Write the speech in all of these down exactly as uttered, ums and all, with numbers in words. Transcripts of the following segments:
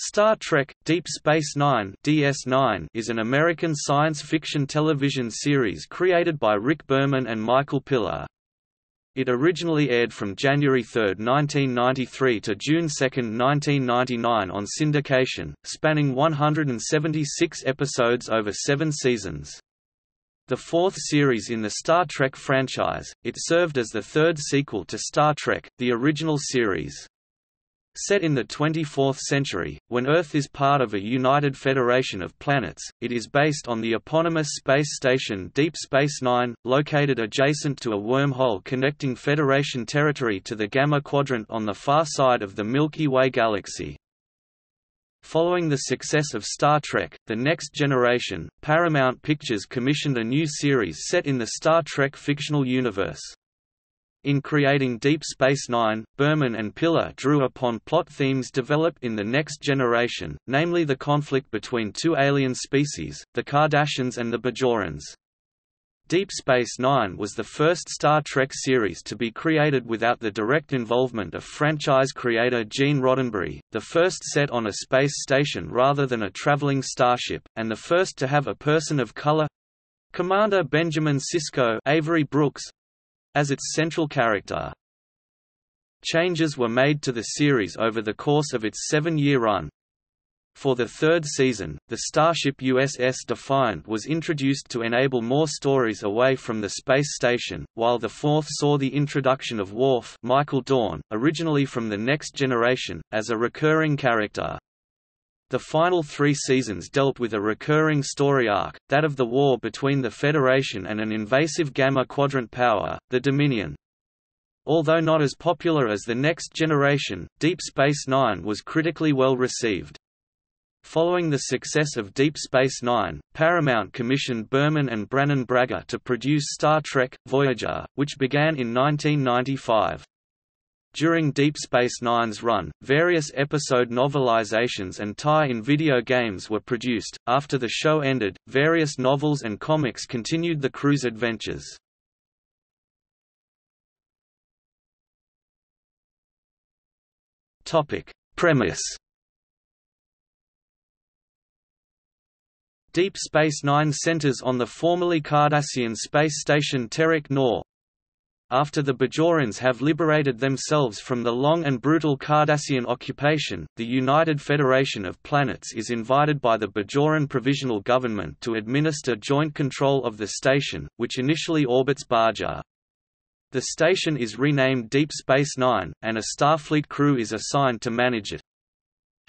Star Trek – Deep Space Nine (D S nine) is an American science fiction television series created by Rick Berman and Michael Piller. It originally aired from January third nineteen ninety-three to June second nineteen ninety-nine on syndication, spanning one hundred seventy-six episodes over seven seasons. The fourth series in the Star Trek franchise, it served as the third sequel to Star Trek, the original series. Set in the twenty-fourth century, when Earth is part of a united federation of planets, it is based on the eponymous space station Deep Space Nine, located adjacent to a wormhole connecting Federation territory to the Gamma Quadrant on the far side of the Milky Way galaxy. Following the success of Star Trek: The Next Generation, Paramount Pictures commissioned a new series set in the Star Trek fictional universe. In creating Deep Space Nine, Berman and Piller drew upon plot themes developed in The Next Generation, namely the conflict between two alien species, the Cardassians and the Bajorans. Deep Space Nine was the first Star Trek series to be created without the direct involvement of franchise creator Gene Roddenberry, the first set on a space station rather than a traveling starship, and the first to have a person of color—Commander Benjamin Sisko Avery Brooks, as its central character. Changes were made to the series over the course of its seven-year run. For the third season, the starship U S S Defiant was introduced to enable more stories away from the space station, while the fourth saw the introduction of Worf Michael Dorn, originally from The Next Generation, as a recurring character. The final three seasons dealt with a recurring story arc, that of the war between the Federation and an invasive Gamma Quadrant power, the Dominion. Although not as popular as The Next Generation, Deep Space Nine was critically well received. Following the success of Deep Space Nine, Paramount commissioned Berman and Brannon Braga to produce Star Trek: Voyager, which began in nineteen ninety-five. During Deep Space Nine's run, various episode novelizations and tie-in video games were produced. After the show ended, various novels and comics continued the crew's adventures. Topic: Premise. Deep Space Nine centers on the formerly Cardassian space station Terok Nor. After the Bajorans have liberated themselves from the long and brutal Cardassian occupation, the United Federation of Planets is invited by the Bajoran Provisional Government to administer joint control of the station, which initially orbits Bajor. The station is renamed Deep Space Nine, and a Starfleet crew is assigned to manage it.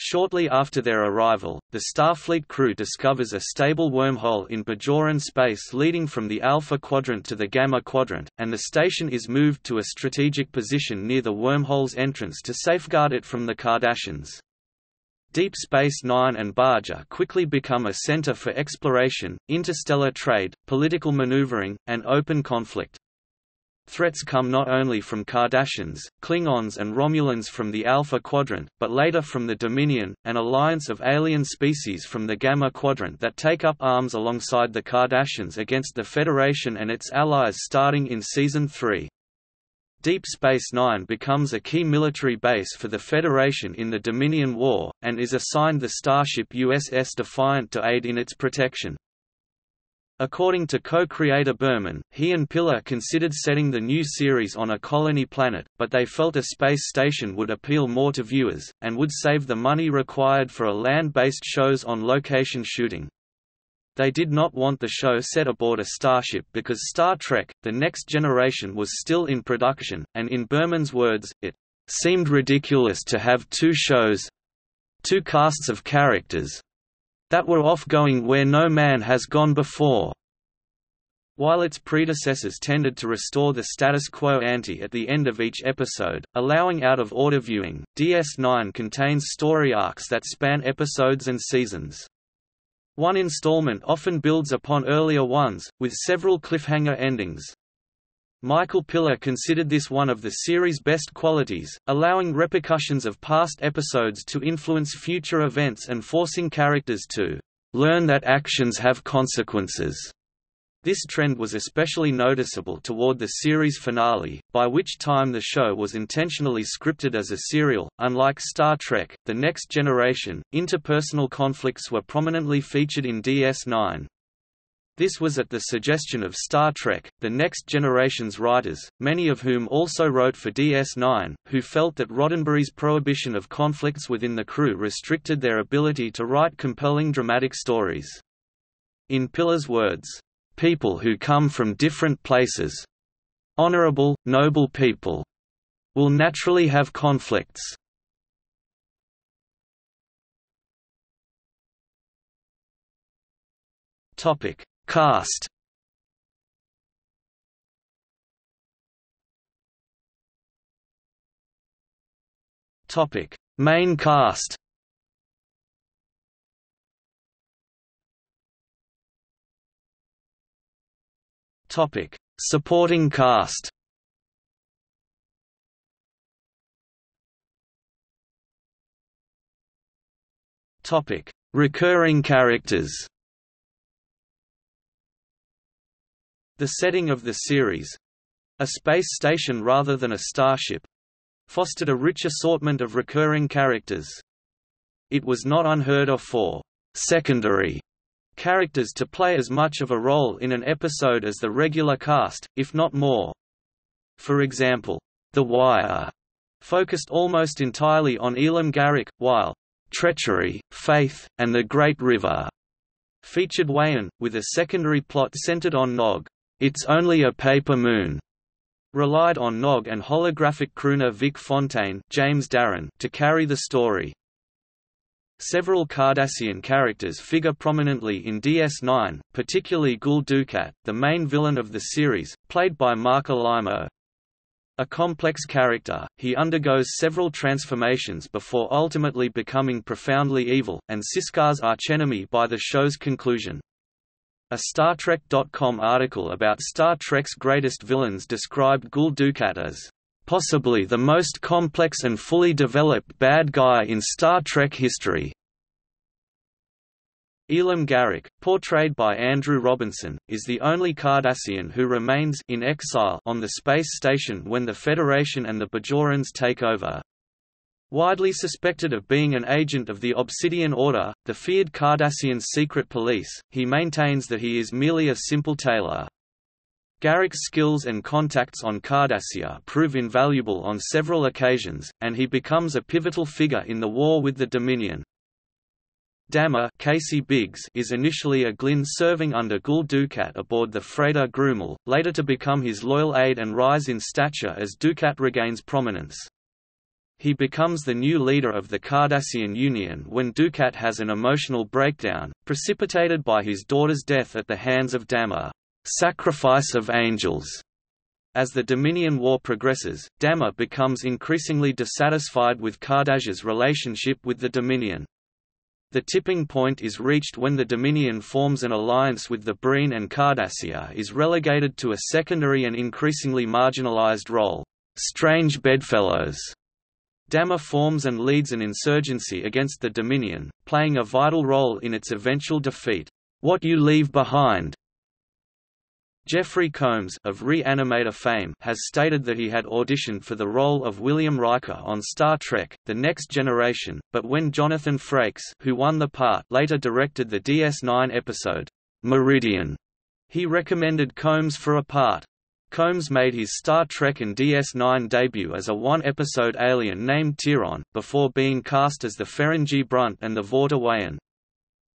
Shortly after their arrival, the Starfleet crew discovers a stable wormhole in Bajoran space leading from the Alpha Quadrant to the Gamma Quadrant, and the station is moved to a strategic position near the wormhole's entrance to safeguard it from the Cardassians. Deep Space Nine and Bajor quickly become a center for exploration, interstellar trade, political maneuvering, and open conflict. Threats come not only from Cardassians, Klingons and Romulans from the Alpha Quadrant, but later from the Dominion, an alliance of alien species from the Gamma Quadrant that take up arms alongside the Cardassians against the Federation and its allies starting in Season three. Deep Space Nine becomes a key military base for the Federation in the Dominion War, and is assigned the starship U S S Defiant to aid in its protection. According to co-creator Berman, he and Piller considered setting the new series on a colony planet, but they felt a space station would appeal more to viewers, and would save the money required for a land-based shows on location shooting. They did not want the show set aboard a starship because Star Trek: The Next Generation was still in production, and in Berman's words, it "seemed ridiculous to have two shows, two casts of characters, that were off going where no man has gone before." While its predecessors tended to restore the status quo ante at the end of each episode, allowing out-of-order viewing, D S nine contains story arcs that span episodes and seasons. One installment often builds upon earlier ones, with several cliffhanger endings. Michael Piller considered this one of the series' best qualities, allowing repercussions of past episodes to influence future events and forcing characters to learn that actions have consequences. This trend was especially noticeable toward the series finale, by which time the show was intentionally scripted as a serial. Unlike Star Trek, The Next Generation, interpersonal conflicts were prominently featured in D S nine. This was at the suggestion of Star Trek, The Next Generation's writers, many of whom also wrote for D S nine, who felt that Roddenberry's prohibition of conflicts within the crew restricted their ability to write compelling dramatic stories. In Piller's words, "People who come from different places, honorable, noble people, will naturally have conflicts." Topic: Cast. Topic: Main cast. Topic: Supporting cast. Topic: Recurring characters. The setting of the series, a space station rather than a starship, fostered a rich assortment of recurring characters. It was not unheard of for secondary characters to play as much of a role in an episode as the regular cast, if not more. For example, The Wire focused almost entirely on Elim Garak, while Treachery, Faith, and the Great River featured Wayan, with a secondary plot centered on Nog. It's Only a Paper Moon relied on Nog and holographic crooner Vic Fontaine, James Darren, to carry the story. Several Cardassian characters figure prominently in D S nine, particularly Gul Dukat, the main villain of the series, played by Michael Piller. A complex character, he undergoes several transformations before ultimately becoming profoundly evil, and Sisko's archenemy by the show's conclusion. A Star Trek dot com article about Star Trek's greatest villains described Gul Dukat as possibly the most complex and fully developed bad guy in Star Trek history. Elim Garak, portrayed by Andrew Robinson, is the only Cardassian who remains in exile on the space station when the Federation and the Bajorans take over. Widely suspected of being an agent of the Obsidian Order, the feared Cardassian secret police, he maintains that he is merely a simple tailor. Garak's skills and contacts on Cardassia prove invaluable on several occasions, and he becomes a pivotal figure in the war with the Dominion. Damar Casey Biggs is initially a Glyn serving under Gul Dukat aboard the freighter Grumal, later to become his loyal aide and rise in stature as Dukat regains prominence. He becomes the new leader of the Cardassian Union when Dukat has an emotional breakdown, precipitated by his daughter's death at the hands of Damar. Sacrifice of angels. As the Dominion War progresses, Damar becomes increasingly dissatisfied with Cardassia's relationship with the Dominion. The tipping point is reached when the Dominion forms an alliance with the Breen and Cardassia is relegated to a secondary and increasingly marginalized role. Strange bedfellows. Damar forms and leads an insurgency against the Dominion, playing a vital role in its eventual defeat. What You Leave Behind. Jeffrey Combs of Re-Animator fame has stated that he had auditioned for the role of William Riker on Star Trek: The Next Generation, but when Jonathan Frakes, who won the part, later directed the D S nine episode Meridian, he recommended Combs for a part. Combs made his Star Trek and D S nine debut as a one-episode alien named Tiron, before being cast as the Ferengi Brunt and the Vorta Wayan.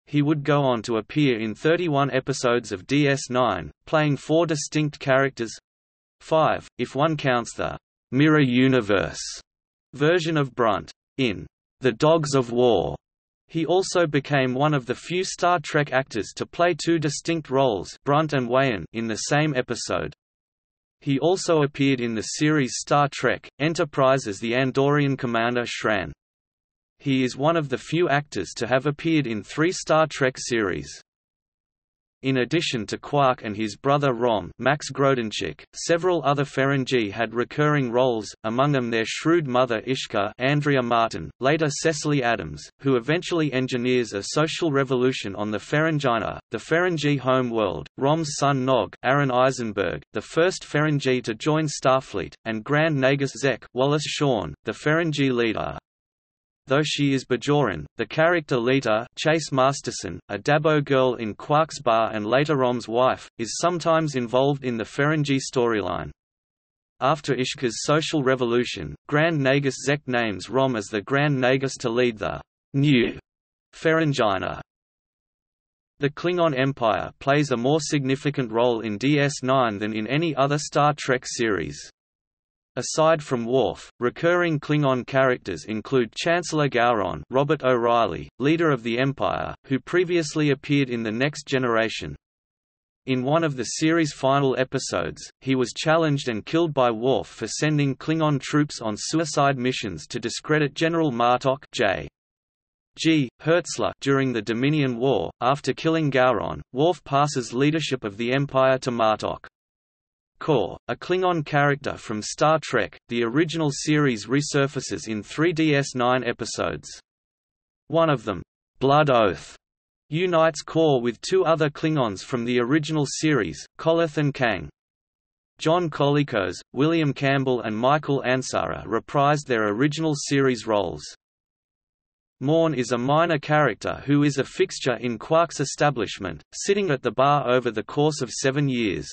He would go on to appear in thirty-one episodes of D S nine, playing four distinct characters—five, if one counts the Mirror Universe version of Brunt. In The Dogs of War, he also became one of the few Star Trek actors to play two distinct roles, Brunt and Wayan, in the same episode. He also appeared in the series Star Trek: Enterprise as the Andorian commander Shran. He is one of the few actors to have appeared in three Star Trek series. In addition to Quark and his brother Rom, Max Grodenchik, several other Ferengi had recurring roles, among them their shrewd mother Ishka Andrea Martin, later Cecily Adams, who eventually engineers a social revolution on the Ferengina, the Ferengi home world, Rom's son Nog Aaron Eisenberg, the first Ferengi to join Starfleet, and Grand Nagus Zek Wallace Shawn, the Ferengi leader. Though she is Bajoran, the character Lita Chase Masterson, a Dabo girl in Quark's bar and later Rom's wife, is sometimes involved in the Ferengi storyline. After Ishka's social revolution, Grand Nagus Zek names Rom as the Grand Nagus to lead the new Ferengina. The Klingon Empire plays a more significant role in D S nine than in any other Star Trek series. Aside from Worf, recurring Klingon characters include Chancellor Gowron Robert O'Reilly, leader of the Empire, who previously appeared in The Next Generation. In one of the series' final episodes, he was challenged and killed by Worf for sending Klingon troops on suicide missions to discredit General Martok J. G. Hertzler during the Dominion War. After killing Gowron, Worf passes leadership of the Empire to Martok. Kor, a Klingon character from Star Trek, the original series resurfaces in three D S nine episodes. One of them, Blood Oath, unites Kor with two other Klingons from the original series, Koleth and Kang. John Colicos, William Campbell and Michael Ansara reprised their original series roles. Morn is a minor character who is a fixture in Quark's establishment, sitting at the bar over the course of seven years.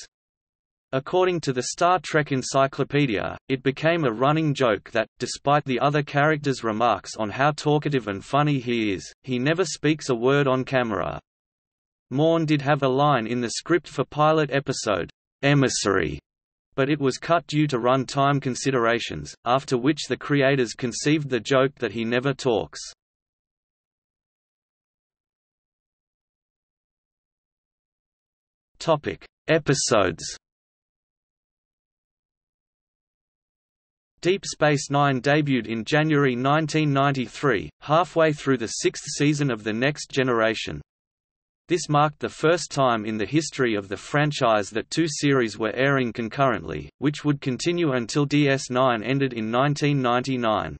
According to the Star Trek Encyclopedia, it became a running joke that, despite the other characters' remarks on how talkative and funny he is, he never speaks a word on camera. Morn did have a line in the script for pilot episode, "Emissary", but it was cut due to run-time considerations, after which the creators conceived the joke that he never talks. Episodes. Deep Space Nine debuted in January nineteen ninety-three, halfway through the sixth season of The Next Generation. This marked the first time in the history of the franchise that two series were airing concurrently, which would continue until D S nine ended in nineteen ninety-nine.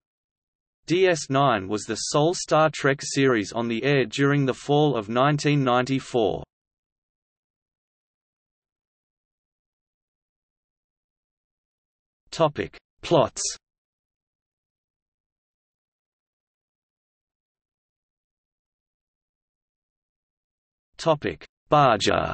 D S nine was the sole Star Trek series on the air during the fall of nineteen ninety-four. Plots. Topic: Bajor.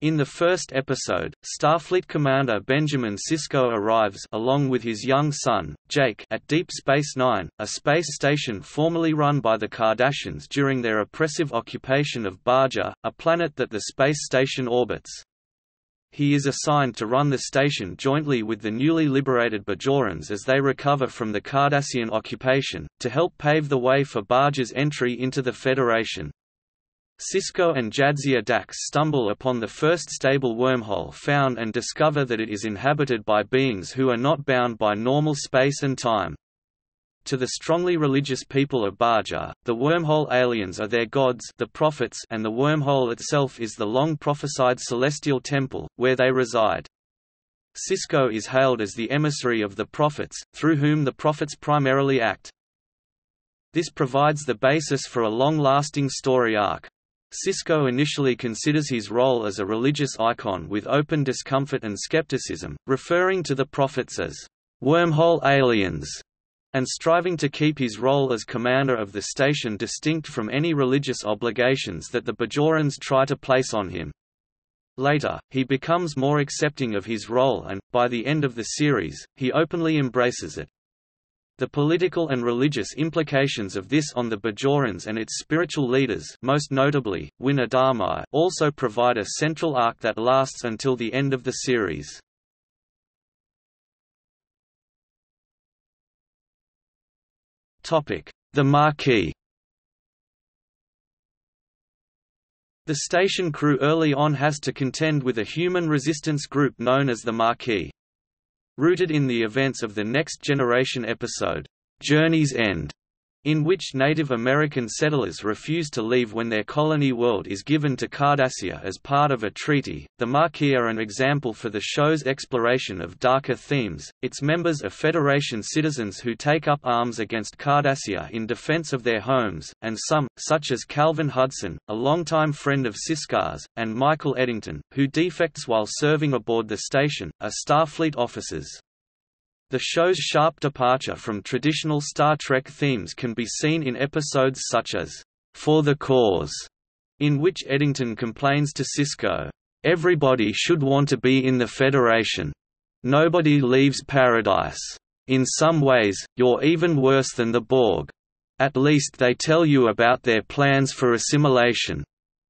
In the first episode, Starfleet Commander Benjamin Sisko arrives along with his young son, Jake, at Deep Space Nine, a space station formerly run by the Cardassians during their oppressive occupation of Bajor, a planet that the space station orbits. He is assigned to run the station jointly with the newly liberated Bajorans as they recover from the Cardassian occupation, to help pave the way for Bajor's entry into the Federation. Sisko and Jadzia Dax stumble upon the first stable wormhole found and discover that it is inhabited by beings who are not bound by normal space and time. To the strongly religious people of Bajor, the wormhole aliens are their gods, the prophets, and the wormhole itself is the long prophesied celestial temple, where they reside. Sisko is hailed as the emissary of the prophets, through whom the prophets primarily act. This provides the basis for a long-lasting story arc. Sisko initially considers his role as a religious icon with open discomfort and skepticism, referring to the prophets as wormhole aliens, and striving to keep his role as commander of the station distinct from any religious obligations that the Bajorans try to place on him. Later, he becomes more accepting of his role and, by the end of the series, he openly embraces it. The political and religious implications of this on the Bajorans and its spiritual leaders, most notably, Wynne Adamai, also provide a central arc that lasts until the end of the series. The Maquis. The station crew early on has to contend with a human resistance group known as the Maquis. Rooted in the events of the Next Generation episode, Journey's End, in which Native American settlers refuse to leave when their colony world is given to Cardassia as part of a treaty. The Maquis are an example for the show's exploration of darker themes. Its members are Federation citizens who take up arms against Cardassia in defense of their homes, and some, such as Calvin Hudson, a longtime friend of Siskar's, and Michael Eddington, who defects while serving aboard the station, are Starfleet officers. The show's sharp departure from traditional Star Trek themes can be seen in episodes such as For the Cause, in which Eddington complains to Sisko, "Everybody should want to be in the Federation. Nobody leaves paradise. In some ways, you're even worse than the Borg. At least they tell you about their plans for assimilation.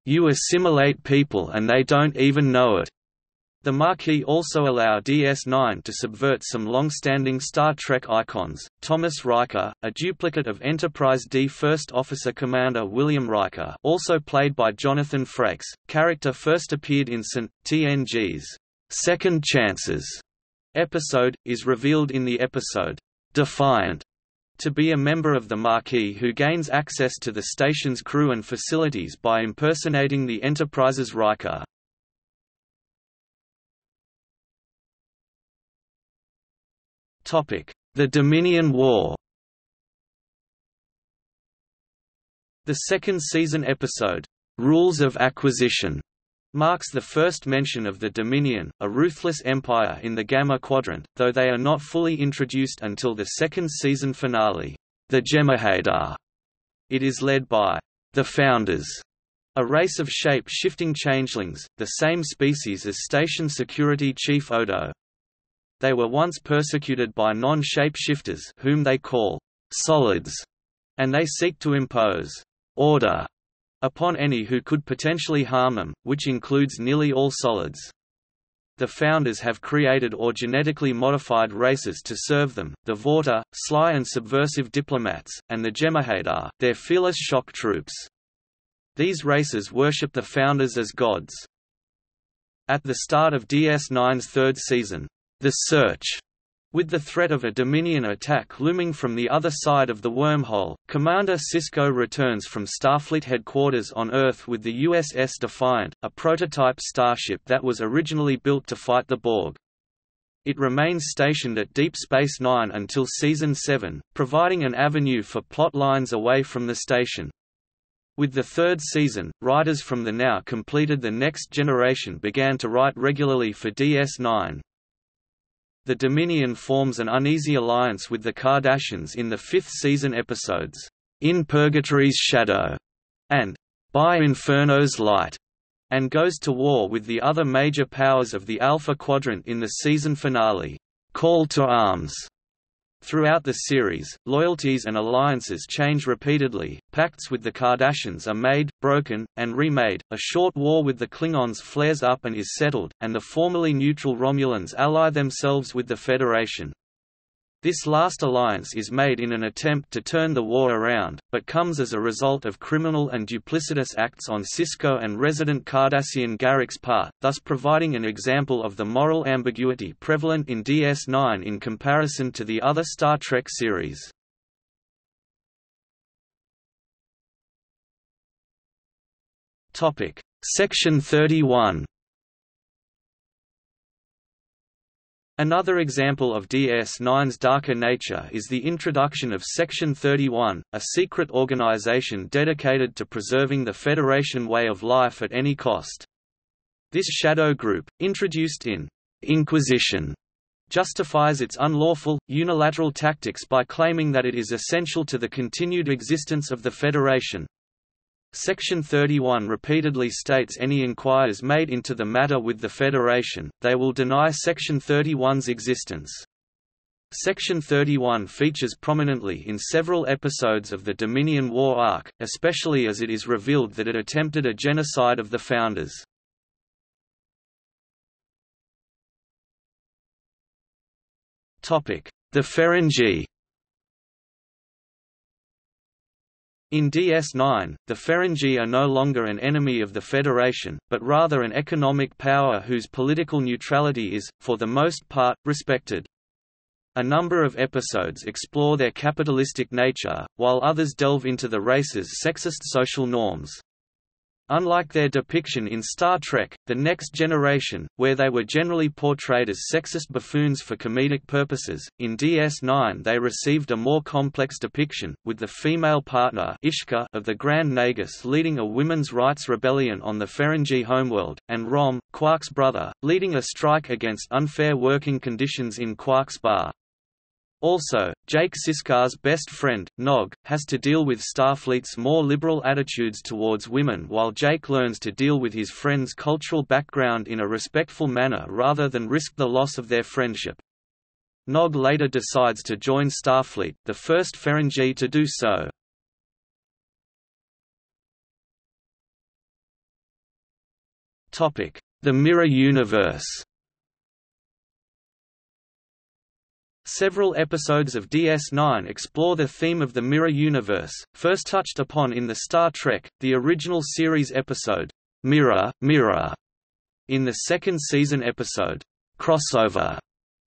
You assimilate people and they don't even know it." The Maquis also allow D S nine to subvert some long-standing Star Trek icons. Thomas Riker, a duplicate of Enterprise D First Officer Commander William Riker, also played by Jonathan Frakes, character first appeared in T N G's Second Chances episode, is revealed in the episode Defiant to be a member of the Maquis who gains access to the station's crew and facilities by impersonating the Enterprise's Riker. The Dominion War. The second season episode, Rules of Acquisition, marks the first mention of the Dominion, a ruthless empire in the Gamma Quadrant, though they are not fully introduced until the second season finale, the Jem'Hadar. It is led by the Founders, a race of shape-shifting changelings, the same species as Station Security Chief Odo. They were once persecuted by non-shapeshifters whom they call solids, and they seek to impose order upon any who could potentially harm them, which includes nearly all solids. The Founders have created or genetically modified races to serve them, the Vorta, sly and subversive diplomats, and the Jem'Hadar, their fearless shock troops. These races worship the Founders as gods. At the start of D S nine's third season, The Search, with the threat of a Dominion attack looming from the other side of the wormhole, Commander Sisko returns from Starfleet headquarters on Earth with the U S S Defiant, a prototype starship that was originally built to fight the Borg. It remains stationed at Deep Space Nine until Season seven, providing an avenue for plot lines away from the station. With the third season, writers from the now completed The Next Generation began to write regularly for D S nine. The Dominion forms an uneasy alliance with the Cardassians in the fifth season episodes, In Purgatory's Shadow, and By Inferno's Light, and goes to war with the other major powers of the Alpha Quadrant in the season finale, Call to Arms. Throughout the series, loyalties and alliances change repeatedly, pacts with the Cardassians are made, broken, and remade, a short war with the Klingons flares up and is settled, and the formerly neutral Romulans ally themselves with the Federation. This last alliance is made in an attempt to turn the war around, but comes as a result of criminal and duplicitous acts on Sisko and resident Cardassian Garak's part, thus providing an example of the moral ambiguity prevalent in D S nine in comparison to the other Star Trek series. Section thirty-one. Another example of D S nine's darker nature is the introduction of Section thirty-one, a secret organization dedicated to preserving the Federation way of life at any cost. This shadow group, introduced in Inquisition, justifies its unlawful, unilateral tactics by claiming that it is essential to the continued existence of the Federation. Section thirty-one repeatedly states any inquiries made into the matter with the Federation, they will deny Section thirty-one's existence. Section thirty-one features prominently in several episodes of the Dominion War arc, especially as it is revealed that it attempted a genocide of the Founders. The Ferengi. In D S nine, the Ferengi are no longer an enemy of the Federation, but rather an economic power whose political neutrality is, for the most part, respected. A number of episodes explore their capitalistic nature, while others delve into the race's sexist social norms. Unlike their depiction in Star Trek: The Next Generation, where they were generally portrayed as sexist buffoons for comedic purposes, in D S nine they received a more complex depiction, with the female partner Ishka of the Grand Nagus leading a women's rights rebellion on the Ferengi homeworld, and Rom, Quark's brother, leading a strike against unfair working conditions in Quark's bar. Also, Jake Siskar's best friend, Nog, has to deal with Starfleet's more liberal attitudes towards women while Jake learns to deal with his friend's cultural background in a respectful manner rather than risk the loss of their friendship. Nog later decides to join Starfleet, the first Ferengi to do so. The Mirror Universe. Several episodes of D S nine explore the theme of the mirror universe, first touched upon in the Star Trek: The Original Series episode, "Mirror, Mirror." In the second season episode, "Crossover,"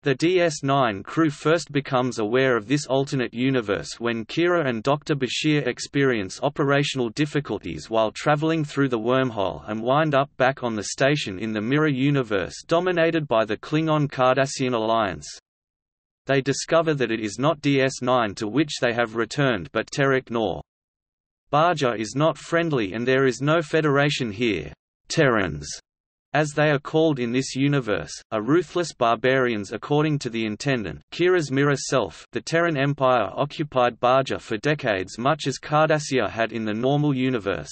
the D S nine crew first becomes aware of this alternate universe when Kira and Doctor Bashir experience operational difficulties while traveling through the wormhole and wind up back on the station in the mirror universe dominated by the Klingon-Cardassian alliance. They discover that it is not D S nine to which they have returned but Terok Nor. Bajor is not friendly and there is no Federation here. Terrans, as they are called in this universe, are ruthless barbarians according to the Intendant. Kira's mirror self, the Terran Empire occupied Bajor for decades much as Cardassia had in the normal universe.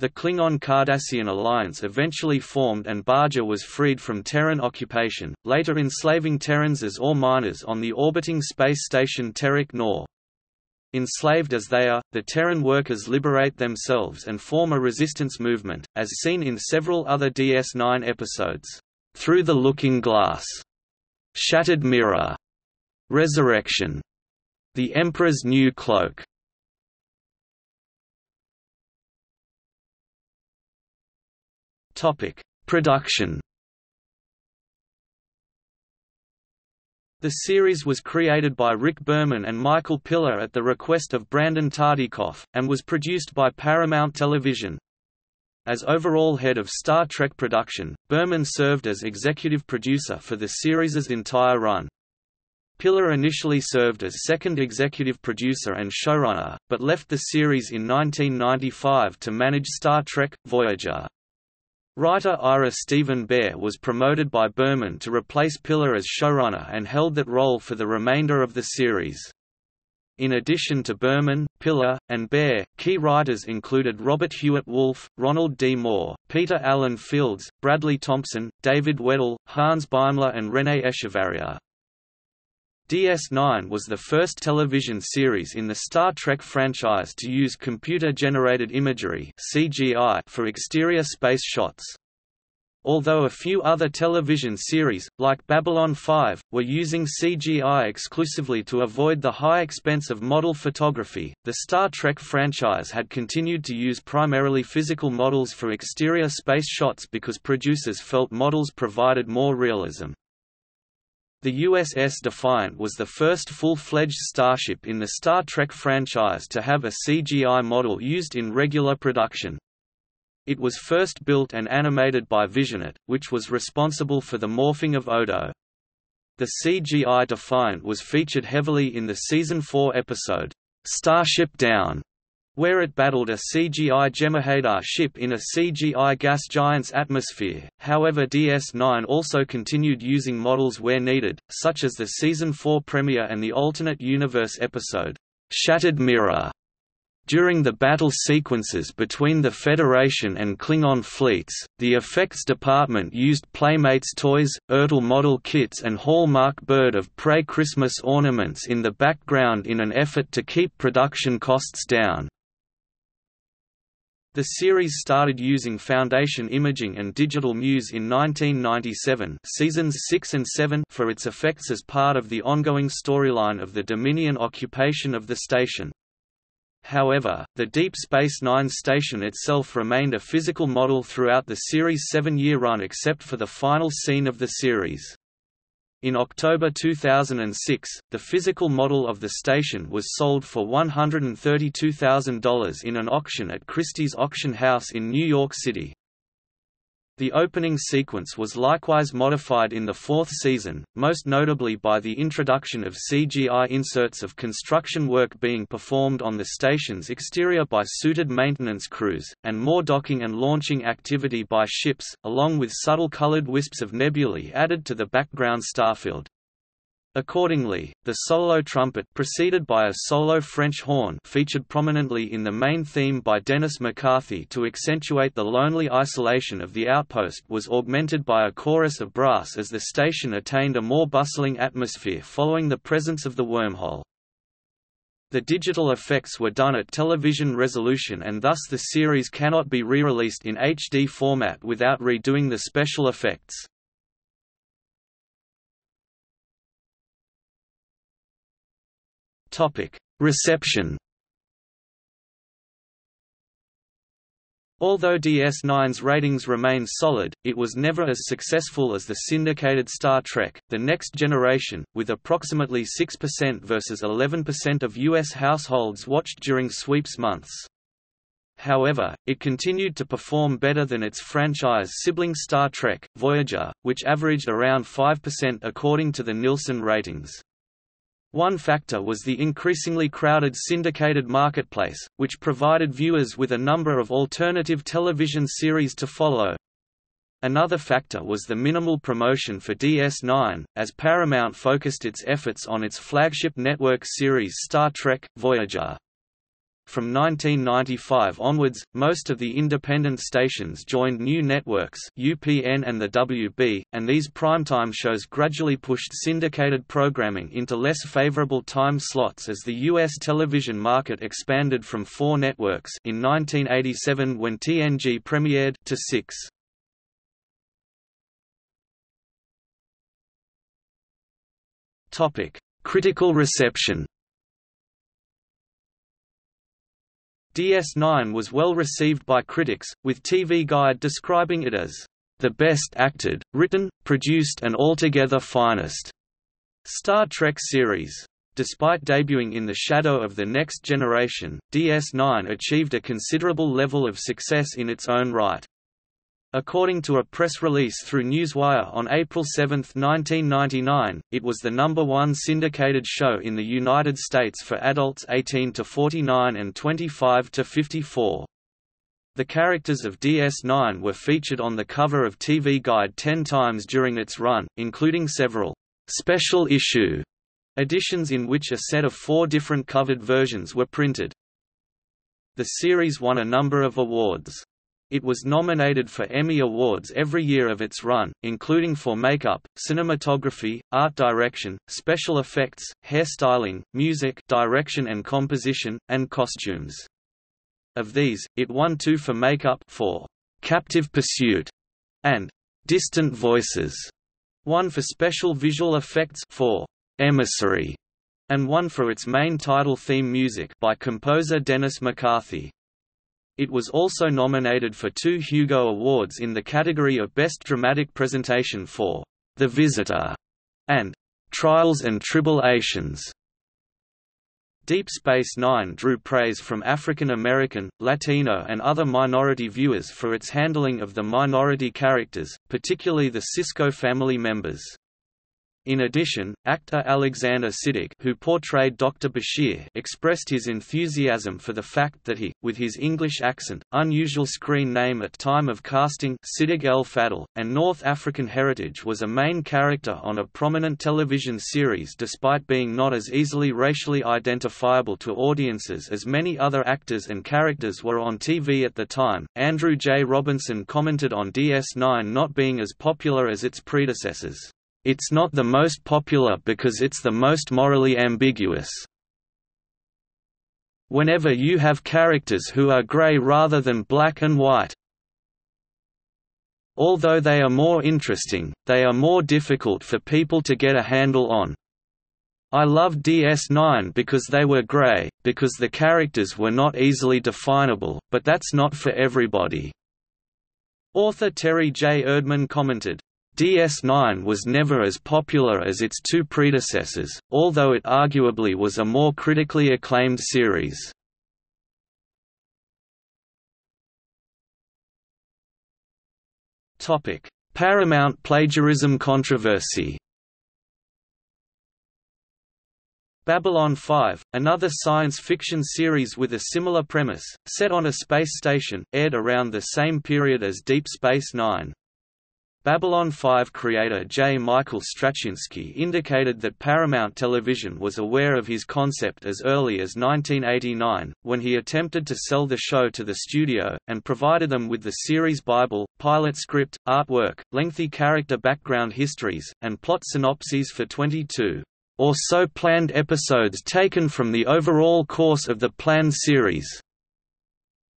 The Klingon-Cardassian alliance eventually formed and Bajor was freed from Terran occupation, later enslaving Terrans as ore miners on the orbiting space station Terok Nor. Enslaved as they are, the Terran workers liberate themselves and form a resistance movement, as seen in several other D S nine episodes. Through the Looking Glass, Shattered Mirror, Resurrection, The Emperor's New Cloak. Topic: Production. The series was created by Rick Berman and Michael Piller at the request of Brandon Tartikoff, and was produced by Paramount Television. As overall head of Star Trek production, Berman served as executive producer for the series' entire run. Piller initially served as second executive producer and showrunner, but left the series in nineteen ninety-five to manage Star Trek: Voyager. Writer Ira Stephen Behr was promoted by Berman to replace Piller as showrunner and held that role for the remainder of the series. In addition to Berman, Piller, and Behr, key writers included Robert Hewitt Wolfe, Ronald D. Moore, Peter Allen Fields, Bradley Thompson, David Weddell, Hans Beimler and René Echevarria. D S nine was the first television series in the Star Trek franchise to use computer-generated imagery (C G I) for exterior space shots. Although a few other television series, like Babylon five, were using C G I exclusively to avoid the high expense of model photography, the Star Trek franchise had continued to use primarily physical models for exterior space shots because producers felt models provided more realism. The U S S Defiant was the first full-fledged starship in the Star Trek franchise to have a C G I model used in regular production. It was first built and animated by Visionet, which was responsible for the morphing of Odo. The C G I Defiant was featured heavily in the Season four episode, Starship Down, where it battled a C G I Jem'Hadar ship in a C G I gas giant's atmosphere. However, D S nine also continued using models where needed, such as the Season four premiere and the alternate universe episode, Shattered Mirror. During the battle sequences between the Federation and Klingon fleets, the effects department used Playmates toys, Ertl model kits and Hallmark Bird of Prey Christmas ornaments in the background in an effort to keep production costs down. The series started using Foundation imaging and digital muse in nineteen ninety-seven, seasons six and seven, for its effects as part of the ongoing storyline of the Dominion occupation of the station. However, the Deep Space Nine station itself remained a physical model throughout the series' seven-year run except for the final scene of the series. In October two thousand six, the physical model of the station was sold for one hundred thirty-two thousand dollars in an auction at Christie's Auction House in New York City. The opening sequence was likewise modified in the fourth season, most notably by the introduction of C G I inserts of construction work being performed on the station's exterior by suited maintenance crews, and more docking and launching activity by ships, along with subtle colored wisps of nebulae added to the background starfield. Accordingly, the solo trumpet preceded by a solo French horn featured prominently in the main theme by Dennis McCarthy to accentuate the lonely isolation of the outpost was augmented by a chorus of brass as the station attained a more bustling atmosphere following the presence of the wormhole. The digital effects were done at television resolution and thus the series cannot be re-released in H D format without redoing the special effects. Reception. Although D S nine's ratings remained solid, it was never as successful as the syndicated Star Trek: The Next Generation, with approximately six percent versus eleven percent of U S households watched during sweeps months. However, it continued to perform better than its franchise sibling Star Trek: Voyager, which averaged around five percent according to the Nielsen ratings. One factor was the increasingly crowded syndicated marketplace, which provided viewers with a number of alternative television series to follow. Another factor was the minimal promotion for D S nine, as Paramount focused its efforts on its flagship network series Star Trek: Voyager. From nineteen ninety-five onwards, most of the independent stations joined new networks U P N and the W B, and these primetime shows gradually pushed syndicated programming into less favorable time slots as the U S television market expanded from four networks in nineteen eighty-seven when T N G premiered to six. Critical reception. D S nine was well received by critics, with T V Guide describing it as, "...the best acted, written, produced and altogether finest," Star Trek series. Despite debuting in the shadow of The Next Generation, D S nine achieved a considerable level of success in its own right. According to a press release through Newswire on April seventh nineteen ninety-nine, it was the number one syndicated show in the United States for adults eighteen to forty-nine and twenty-five to fifty-four. The characters of D S nine were featured on the cover of T V Guide ten times during its run, including several special issue editions in which a set of four different covered versions were printed. The series won a number of awards. It was nominated for Emmy Awards every year of its run, including for makeup, cinematography, art direction, special effects, hairstyling, music, direction and composition, and costumes. Of these, it won two for makeup for Captive Pursuit and Distant Voices, one for special visual effects for Emissary, and one for its main title theme music by composer Dennis McCarthy. It was also nominated for two Hugo Awards in the category of Best Dramatic Presentation for The Visitor and Trials and Tribulations. Deep Space Nine drew praise from African American, Latino and other minority viewers for its handling of the minority characters, particularly the Sisko family members. In addition, actor Alexander Siddig, who portrayed Doctor Bashir, expressed his enthusiasm for the fact that he, with his English accent, unusual screen name at time of casting Siddig El Fadel, and North African heritage was a main character on a prominent television series despite being not as easily racially identifiable to audiences as many other actors and characters were on T V at the time. Andrew J. Robinson commented on D S nine not being as popular as its predecessors. It's not the most popular because it's the most morally ambiguous. Whenever you have characters who are grey rather than black and white, although they are more interesting, they are more difficult for people to get a handle on. I loved D S nine because they were grey, because the characters were not easily definable, but that's not for everybody." Author Terry J. Erdman commented, D S nine was never as popular as its two predecessors, although it arguably was a more critically acclaimed series. Paramount plagiarism controversy. Babylon five, another science fiction series with a similar premise, set on a space station, aired around the same period as Deep Space Nine. Babylon five creator J. Michael Straczynski indicated that Paramount Television was aware of his concept as early as nineteen eighty-nine, when he attempted to sell the show to the studio, and provided them with the series Bible, pilot script, artwork, lengthy character background histories, and plot synopses for twenty-two or so planned episodes taken from the overall course of the planned series.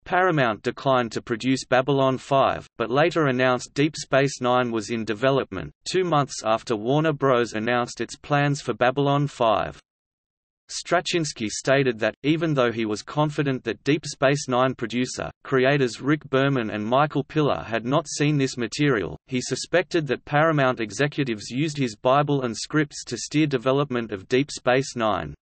Paramount declined to produce Babylon five, but later announced Deep Space Nine was in development, two months after Warner Bros. Announced its plans for Babylon five. Straczynski stated that, even though he was confident that Deep Space Nine producer, creators Rick Berman and Michael Piller had not seen this material, he suspected that Paramount executives used his Bible and scripts to steer development of Deep Space Nine.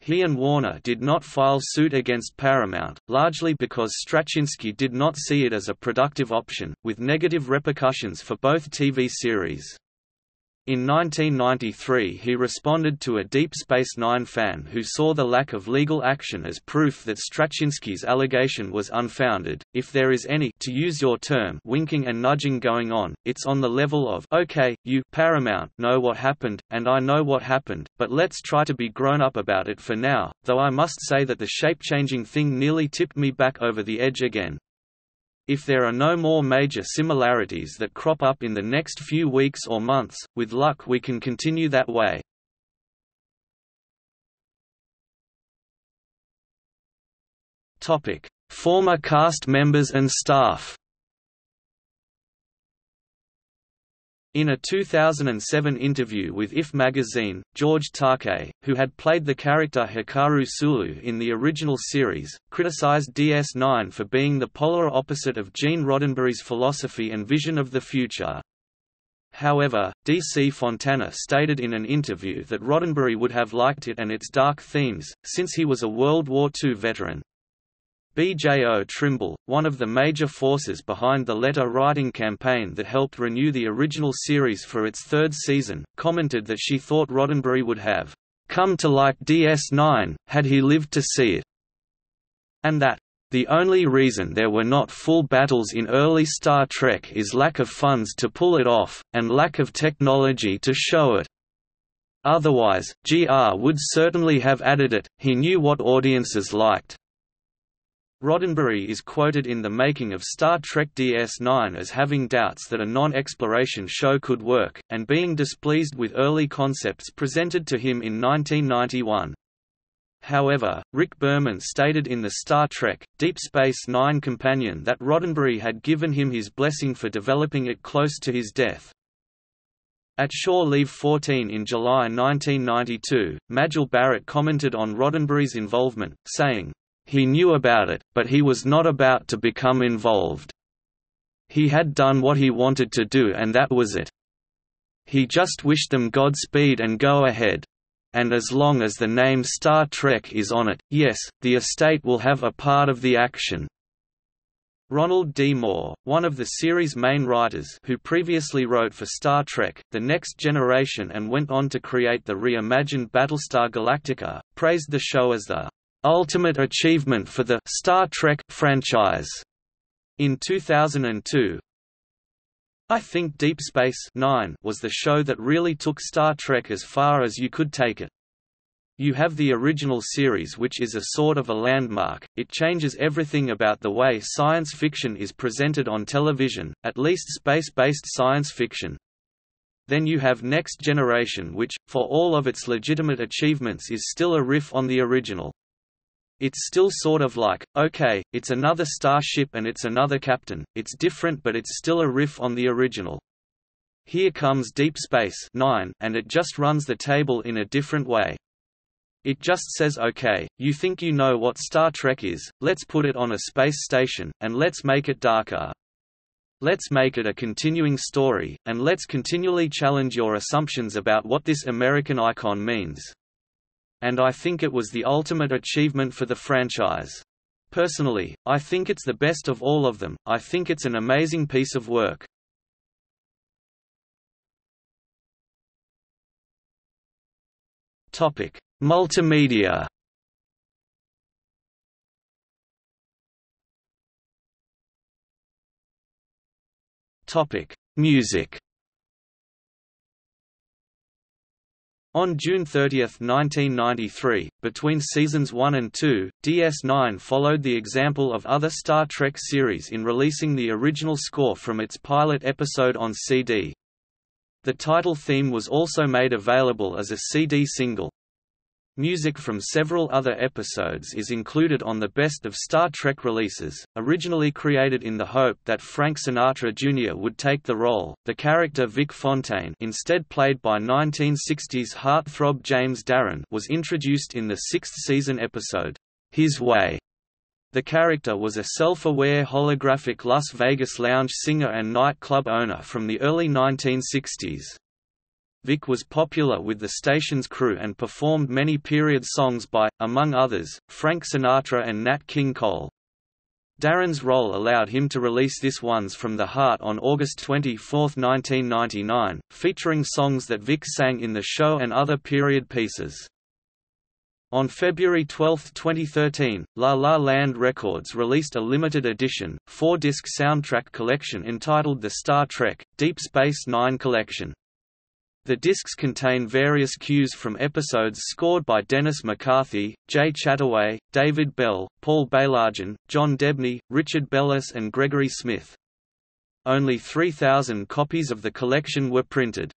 He and Warner did not file suit against Paramount, largely because Straczynski did not see it as a productive option, with negative repercussions for both T V series. In nineteen ninety-three he responded to a Deep Space Nine fan who saw the lack of legal action as proof that Straczynski's allegation was unfounded. If there is any, to use your term, winking and nudging going on, it's on the level of, okay, you, Paramount, know what happened, and I know what happened, but let's try to be grown up about it for now, though I must say that the shape-changing thing nearly tipped me back over the edge again. If there are no more major similarities that crop up in the next few weeks or months, with luck we can continue that way. Topic: Former cast members and staff. In a two thousand seven interview with I F magazine, George Takei, who had played the character Hikaru Sulu in the original series, criticized D S nine for being the polar opposite of Gene Roddenberry's philosophy and vision of the future. However, D C Fontana stated in an interview that Roddenberry would have liked it and its dark themes, since he was a World War Two veteran. B J O Trimble, one of the major forces behind the letter-writing campaign that helped renew the original series for its third season, commented that she thought Roddenberry would have come to like D S nine, had he lived to see it, and that, "the only reason there were not full battles in early Star Trek is lack of funds to pull it off, and lack of technology to show it. Otherwise, G R would certainly have added it, he knew what audiences liked." Roddenberry is quoted in the making of Star Trek D S nine as having doubts that a non-exploration show could work, and being displeased with early concepts presented to him in nineteen ninety-one. However, Rick Berman stated in the Star Trek, Deep Space Nine companion that Roddenberry had given him his blessing for developing it close to his death. At Shore Leave fourteen in July nineteen ninety-two, Majel Barrett commented on Roddenberry's involvement, saying, "He knew about it, but he was not about to become involved. He had done what he wanted to do and that was it. He just wished them Godspeed and go ahead. And as long as the name Star Trek is on it, yes, the estate will have a part of the action." Ronald D. Moore, one of the series' main writers who previously wrote for Star Trek, The Next Generation and went on to create the reimagined Battlestar Galactica, praised the show as the ultimate achievement for the Star Trek franchise. In two thousand two, "I think Deep Space Nine was the show that really took Star Trek as far as you could take it. You have the original series, which is a sort of a landmark. It changes everything about the way science fiction is presented on television, at least space-based science fiction. Then you have Next Generation, which, for all of its legitimate achievements, is still a riff on the original. It's still sort of like, okay, it's another starship and it's another captain, it's different but it's still a riff on the original. Here comes Deep Space Nine, and it just runs the table in a different way. It just says, okay, you think you know what Star Trek is, let's put it on a space station, and let's make it darker. Let's make it a continuing story, and let's continually challenge your assumptions about what this American icon means. And I think it was the ultimate achievement for the franchise. Personally, I think it's the best of all of them. I think it's an amazing piece of work. Topic: Multimedia. Topic: Music. On June thirtieth nineteen ninety-three, between seasons one and two, D S nine followed the example of other Star Trek series in releasing the original score from its pilot episode on C D. The title theme was also made available as a C D single. Music from several other episodes is included on the Best of Star Trek releases. Originally created in the hope that Frank Sinatra Junior would take the role, the character Vic Fontaine, instead played by nineteen sixties heartthrob James Darren, was introduced in the sixth season episode, His Way. The character was a self-aware holographic Las Vegas lounge singer and nightclub owner from the early nineteen sixties. Vic was popular with the station's crew and performed many period songs by, among others, Frank Sinatra and Nat King Cole. Darren's role allowed him to release This One's From the Heart on August twenty-fourth nineteen ninety-nine, featuring songs that Vic sang in the show and other period pieces. On February twelfth twenty thirteen, La La Land Records released a limited edition, four-disc soundtrack collection entitled The Star Trek, Deep Space Nine Collection. The discs contain various cues from episodes scored by Dennis McCarthy, Jay Chataway, David Bell, Paul Baylargen, John Debney, Richard Bellis and Gregory Smith. Only three thousand copies of the collection were printed.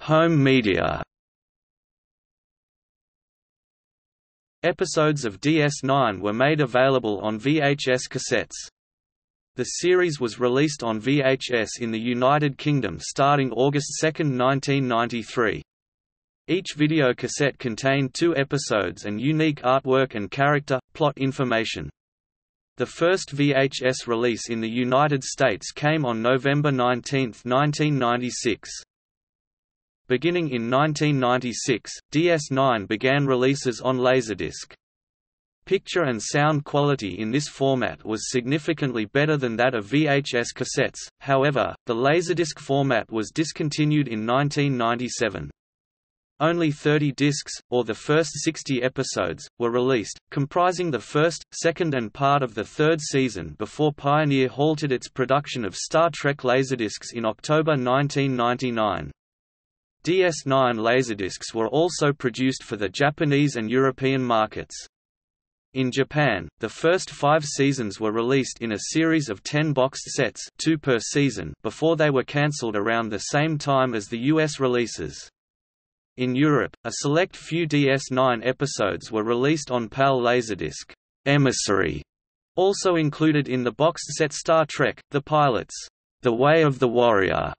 Home media. Episodes of D S nine were made available on V H S cassettes. The series was released on V H S in the United Kingdom starting August second nineteen ninety-three. Each videocassette contained two episodes and unique artwork and character, plot information. The first V H S release in the United States came on November nineteenth nineteen ninety-six. Beginning in nineteen ninety-six, D S nine began releases on Laserdisc. Picture and sound quality in this format was significantly better than that of V H S cassettes, however, the Laserdisc format was discontinued in nineteen ninety-seven. Only thirty discs, or the first sixty episodes, were released, comprising the first, second and part of the third season before Pioneer halted its production of Star Trek Laserdiscs in October nineteen ninety-nine. D S nine Laserdiscs were also produced for the Japanese and European markets. In Japan, the first five seasons were released in a series of ten boxed sets, two per season, before they were cancelled around the same time as the U S releases. In Europe, a select few D S nine episodes were released on PAL Laserdisc. Emissary, also included in the boxed set Star Trek, The Pilots, The Way of the Warrior,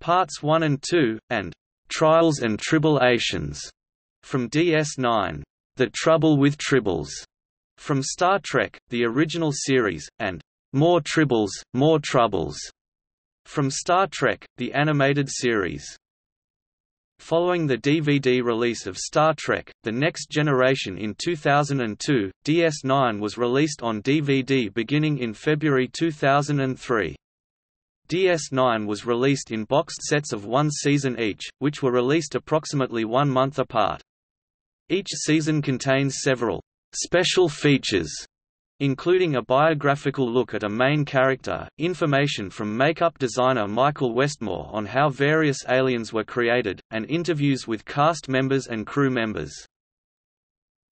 Parts one and two, and Trials and Tribulations, from D S nine, The Trouble with Tribbles, from Star Trek, the original series, and More Tribbles, More Troubles from Star Trek, the animated series. Following the D V D release of Star Trek, The Next Generation in two thousand two, D S nine was released on D V D beginning in February two thousand three. D S nine was released in boxed sets of one season each, which were released approximately one month apart. Each season contains several special features, including a biographical look at a main character, information from makeup designer Michael Westmore on how various aliens were created, and interviews with cast members and crew members.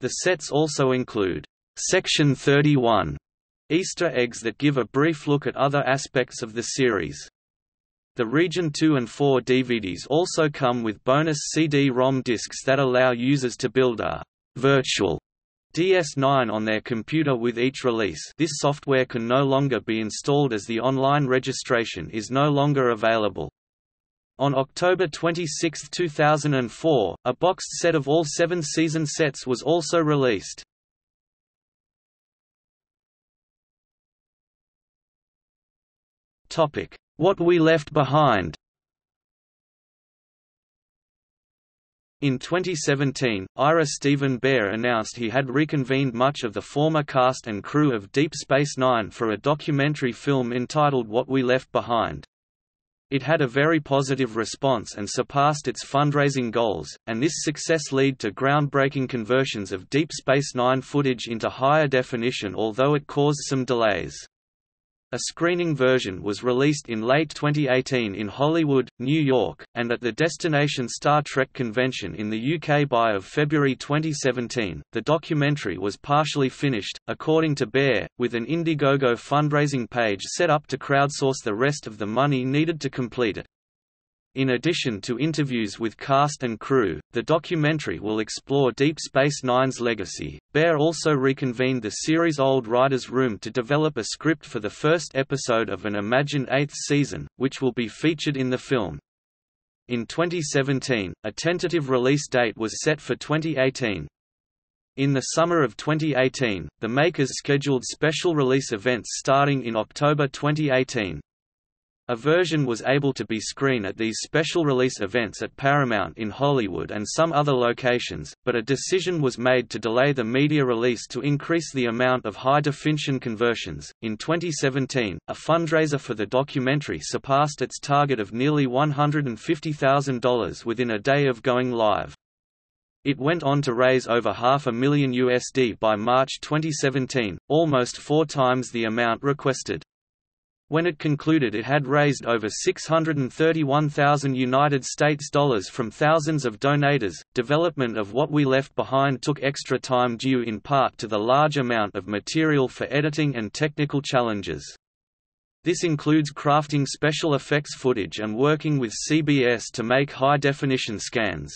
The sets also include Section thirty-one Easter eggs that give a brief look at other aspects of the series. The Region two and four D V Ds also come with bonus C D ROM discs that allow users to build a virtual D S nine on their computer with each release. This software can no longer be installed as the online registration is no longer available. On October twenty-sixth two thousand four, a boxed set of all seven season sets was also released. What We Left Behind. In twenty seventeen, Ira Stephen Behr announced he had reconvened much of the former cast and crew of Deep Space Nine for a documentary film entitled What We Left Behind. It had a very positive response and surpassed its fundraising goals, and this success led to groundbreaking conversions of Deep Space Nine footage into higher definition, although it caused some delays. A screening version was released in late twenty eighteen in Hollywood, New York, and at the Destination Star Trek convention in the U K by of February twenty seventeen. The documentary was partially finished, according to Behr, with an Indiegogo fundraising page set up to crowdsource the rest of the money needed to complete it. In addition to interviews with cast and crew, the documentary will explore Deep Space Nine's legacy. Behr also reconvened the series' old writers' room to develop a script for the first episode of an imagined eighth season, which will be featured in the film. In twenty seventeen, a tentative release date was set for twenty eighteen. In the summer of twenty eighteen, the makers scheduled special release events starting in October twenty eighteen. A version was able to be screened at these special release events at Paramount in Hollywood and some other locations, but a decision was made to delay the media release to increase the amount of high-definition conversions. In twenty seventeen, a fundraiser for the documentary surpassed its target of nearly one hundred fifty thousand dollars within a day of going live. It went on to raise over half a million U S D by March twenty seventeen, almost four times the amount requested. When it concluded, it had raised over six hundred thirty-one thousand United States dollars from thousands of donators. Development of What We Left Behind took extra time due in part to the large amount of material for editing and technical challenges. This includes crafting special effects footage and working with C B S to make high-definition scans.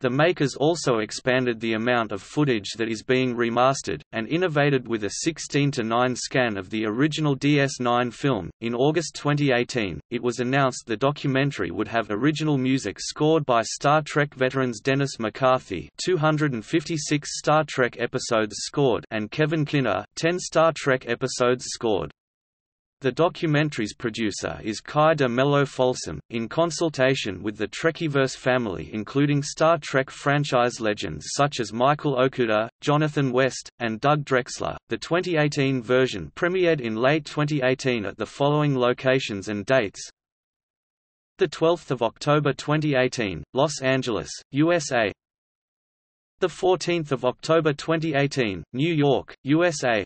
The makers also expanded the amount of footage that is being remastered, and innovated with a sixteen to nine scan of the original D S nine film. In August twenty eighteen, it was announced the documentary would have original music scored by Star Trek veterans Dennis McCarthy, two hundred fifty-six Star Trek episodes scored, and Kevin Kinner, ten Star Trek episodes scored. The documentary's producer is Kai de Mello Folsom, in consultation with the Trekkiverse family including Star Trek franchise legends such as Michael Okuda, Jonathan West, and Doug Drexler. The twenty eighteen version premiered in late twenty eighteen at the following locations and dates. The twelfth of October twenty eighteen, Los Angeles, U S A. The fourteenth of October twenty eighteen, New York, U S A.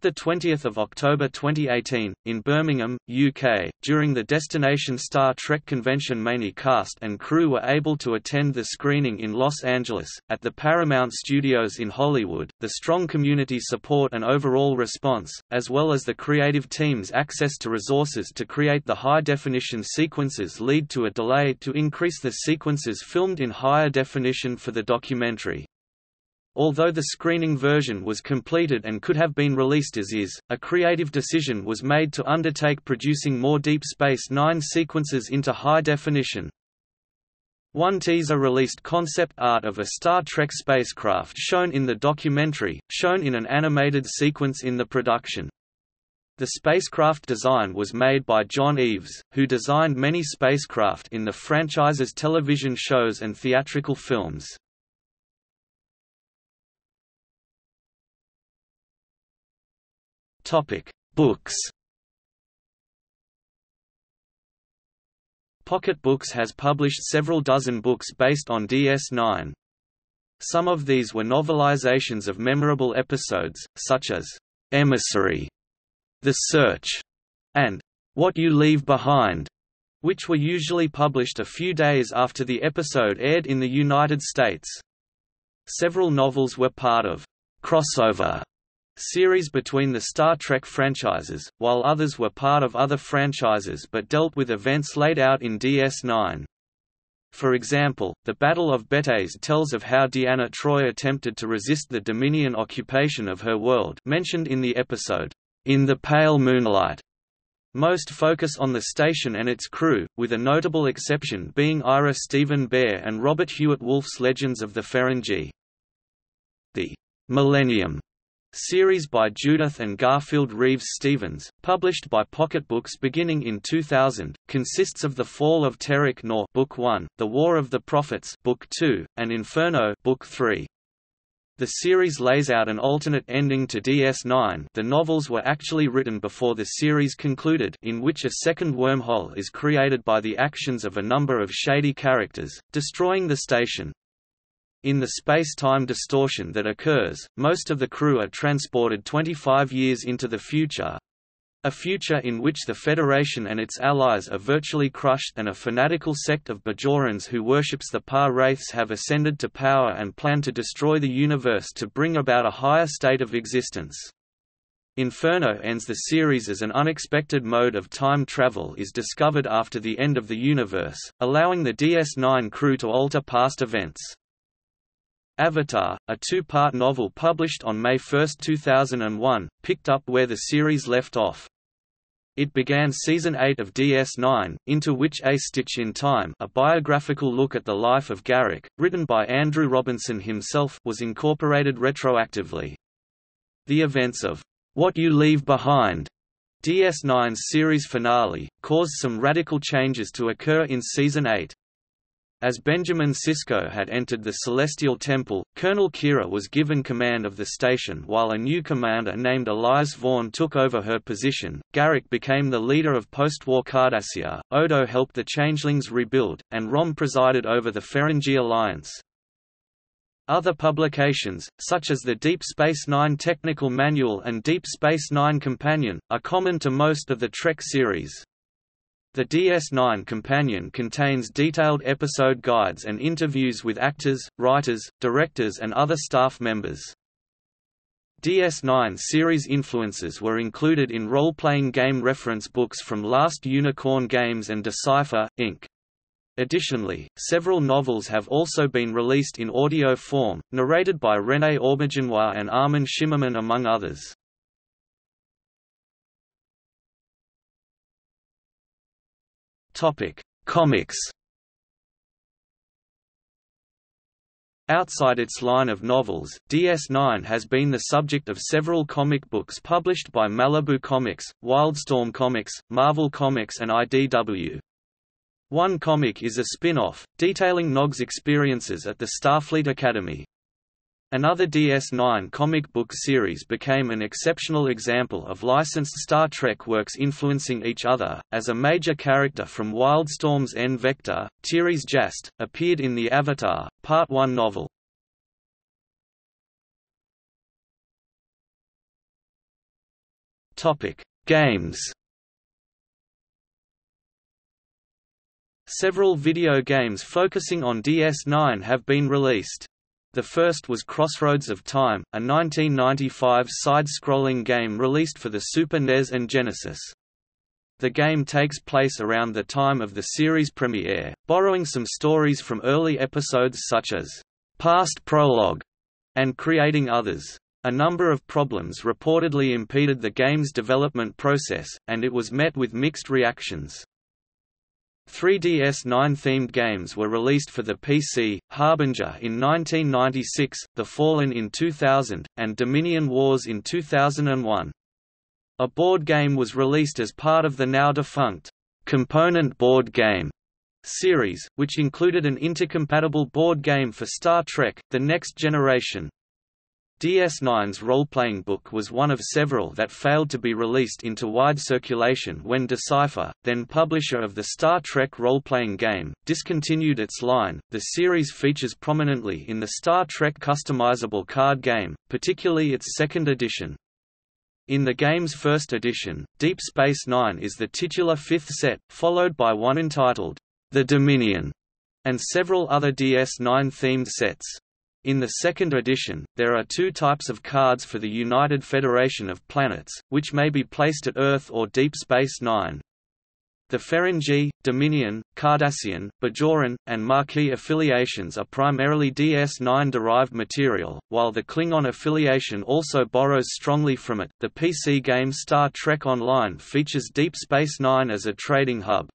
The twentieth of October twenty eighteen in Birmingham, U K. During the Destination Star Trek convention, many cast and crew were able to attend the screening in Los Angeles at the Paramount Studios in Hollywood. The strong community support and overall response, as well as the creative team's access to resources to create the high-definition sequences, lead to a delay to increase the sequences filmed in higher definition for the documentary. Although the screening version was completed and could have been released as is, a creative decision was made to undertake producing more Deep Space Nine sequences into high definition. One teaser released concept art of a Star Trek spacecraft shown in the documentary, shown in an animated sequence in the production. The spacecraft design was made by John Eaves, who designed many spacecraft in the franchise's television shows and theatrical films. Topic: Books. Pocket Books has published several dozen books based on D S nine. Some of these were novelizations of memorable episodes, such as Emissary, The Search, and What You Leave Behind, which were usually published a few days after the episode aired in the United States. Several novels were part of crossover series between the Star Trek franchises, while others were part of other franchises but dealt with events laid out in D S nine. For example, The Battle of Betes tells of how Deanna Troi attempted to resist the Dominion occupation of her world, mentioned in the episode, In the Pale Moonlight. Most focus on the station and its crew, with a notable exception being Ira Stephen Behr and Robert Hewett Wolfe's Legends of the Ferengi. The Millennium series by Judith and Garfield Reeves-Stevens, published by Pocketbooks beginning in two thousand, consists of The Fall of Terok Nor Book one, The War of the Prophets Book two, and Inferno Book three. The series lays out an alternate ending to D S nine. The novels were actually written before the series concluded, in which a second wormhole is created by the actions of a number of shady characters, destroying the station. In the space-time distortion that occurs, most of the crew are transported twenty-five years into the future, a future in which the Federation and its allies are virtually crushed and a fanatical sect of Bajorans who worships the Par Wraiths have ascended to power and plan to destroy the universe to bring about a higher state of existence. Inferno ends the series as an unexpected mode of time travel is discovered after the end of the universe, allowing the D S nine crew to alter past events. Avatar, a two-part novel published on May first two thousand one, picked up where the series left off. It began Season eight of D S nine, into which A Stitch in Time, a biographical look at the life of Garak, written by Andrew Robinson himself, was incorporated retroactively. The events of What You Leave Behind, D S nine's series finale, caused some radical changes to occur in Season eight. As Benjamin Sisko had entered the Celestial Temple, Colonel Kira was given command of the station while a new commander named Elias Vaughn took over her position. Garak became the leader of post-war Cardassia, Odo helped the Changelings rebuild, and Rom presided over the Ferengi alliance. Other publications, such as the Deep Space Nine Technical Manual and Deep Space Nine Companion, are common to most of the Trek series. The D S nine Companion contains detailed episode guides and interviews with actors, writers, directors and other staff members. D S nine series influences were included in role-playing game reference books from Last Unicorn Games and Decipher, Incorporated. Additionally, several novels have also been released in audio form, narrated by René Auberginois and Armin Shimmerman among others. Topic: Comics. Outside its line of novels, D S nine has been the subject of several comic books published by Malibu Comics, Wildstorm Comics, Marvel Comics and I D W. One comic is a spin-off, detailing Nog's experiences at the Starfleet Academy. Another D S nine comic book series became an exceptional example of licensed Star Trek works influencing each other, as a major character from Wildstorm's N Vector, Tiris Jast, appeared in the Avatar, Part one novel. Games. Several video games focusing on D S nine have been released. The first was Crossroads of Time, a nineteen ninety-five side-scrolling game released for the Super N E S and Genesis. The game takes place around the time of the series premiere, borrowing some stories from early episodes such as Past Prologue and creating others. A number of problems reportedly impeded the game's development process, and it was met with mixed reactions. Three D S nine-themed games were released for the P C, Harbinger in nineteen ninety-six, The Fallen in two thousand, and Dominion Wars in two thousand one. A board game was released as part of the now-defunct Component Board Game series, which included an intercompatible board game for Star Trek: The Next Generation. D S nine's role-playing book was one of several that failed to be released into wide circulation when Decipher, then publisher of the Star Trek role-playing game, discontinued its line. The series features prominently in the Star Trek customizable card game, particularly its second edition. In the game's first edition, Deep Space Nine is the titular fifth set, followed by one entitled The Dominion, and several other D S nine-themed sets. In the second edition, there are two types of cards for the United Federation of Planets, which may be placed at Earth or Deep Space Nine. The Ferengi, Dominion, Cardassian, Bajoran, and Maquis affiliations are primarily D S nine-derived material, while the Klingon affiliation also borrows strongly from it. The P C game Star Trek Online features Deep Space Nine as a trading hub.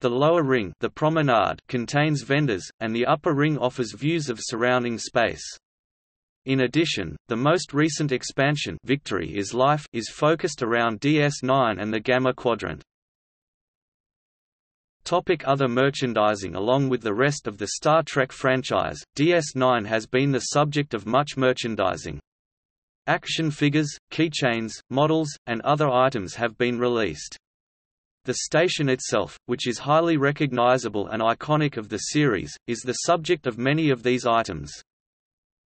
The lower ring, the promenade, contains vendors, and the upper ring offers views of surrounding space. In addition, the most recent expansion, Victory is Life, is focused around D S nine and the Gamma Quadrant. Topic: Other merchandising. Along with the rest of the Star Trek franchise, D S nine has been the subject of much merchandising. Action figures, keychains, models, and other items have been released. The station itself, which is highly recognizable and iconic of the series, is the subject of many of these items.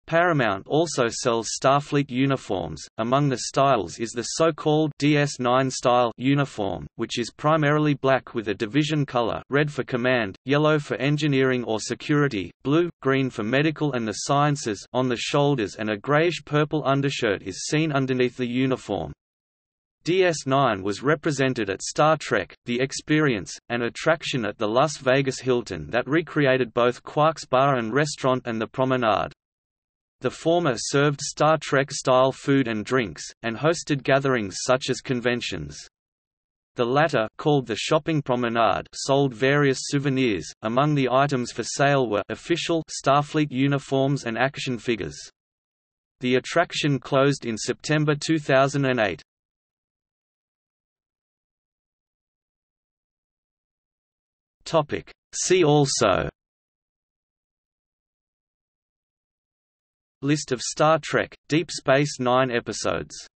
Paramount also sells Starfleet uniforms. Among the styles is the so-called D S nine style uniform, which is primarily black with a division color, red for command, yellow for engineering or security, blue, green for medical and the sciences on the shoulders, and a grayish-purple undershirt is seen underneath the uniform. D S nine was represented at Star Trek: The Experience, an attraction at the Las Vegas Hilton that recreated both Quark's bar and restaurant and the promenade. The former served Star Trek-style food and drinks, and hosted gatherings such as conventions. The latter, called the Shopping Promenade, sold various souvenirs. Among the items for sale were official Starfleet uniforms and action figures. The attraction closed in September two thousand eight. Topic: See also. List of Star Trek: Deep Space Nine episodes.